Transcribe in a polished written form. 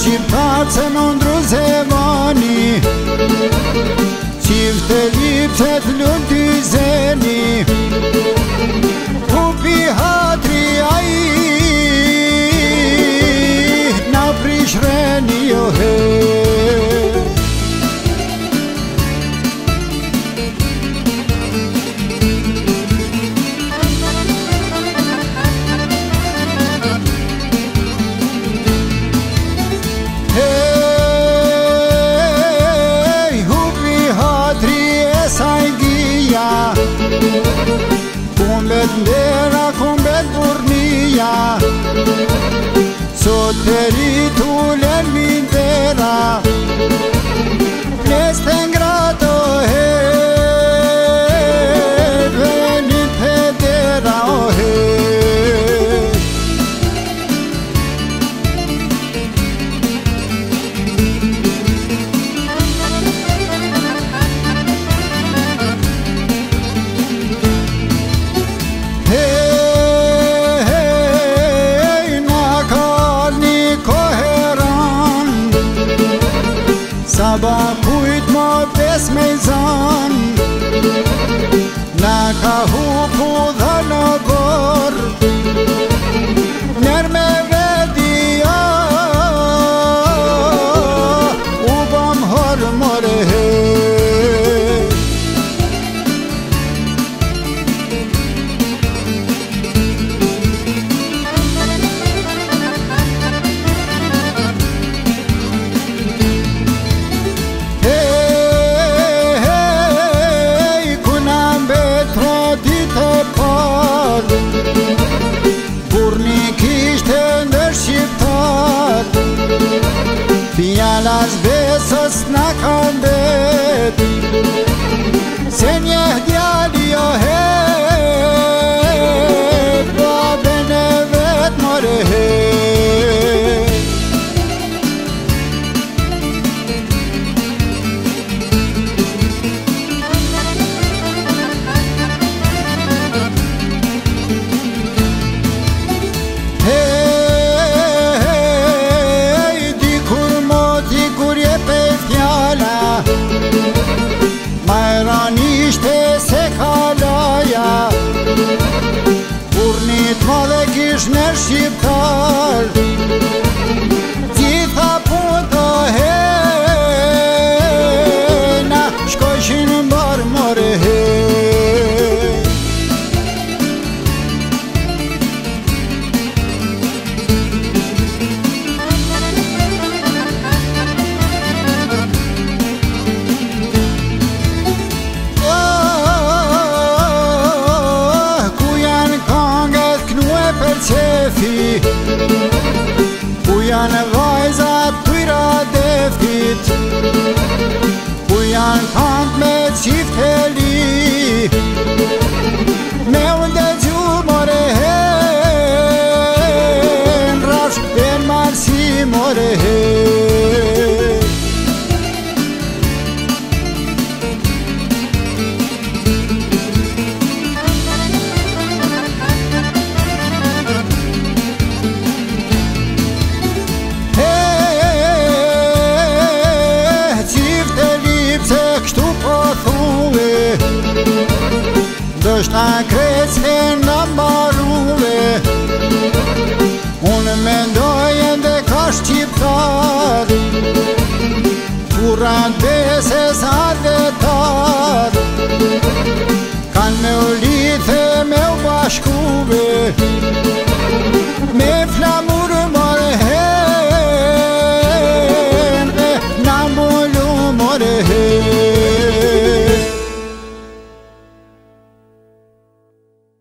Shqiptarë se më ndru se vani, qifte lipset lën t'i zeni, kupi hatri aji, na prishreni jo hej. Kumbet ndera, kumbet burnia, sot e rritu lëmin tera, leste ngrato hej, venit hedera o hej. Saba kujt më pes me zan, na ka hupu dha në bor, nër me vedia, u bëm hor mërë hej. Fjallas besës në këmbet, se një djali o hej, babën e vetë mërë hej. Në shqiptar gjitha pun të hej, na shkojshin në barë mërë hej. Ku janë vajzat t'yra deftit, ku janë kant me qifteli, me unde gju more hej, në rafsh e në marsi more hej. Dëshna krejtë në mba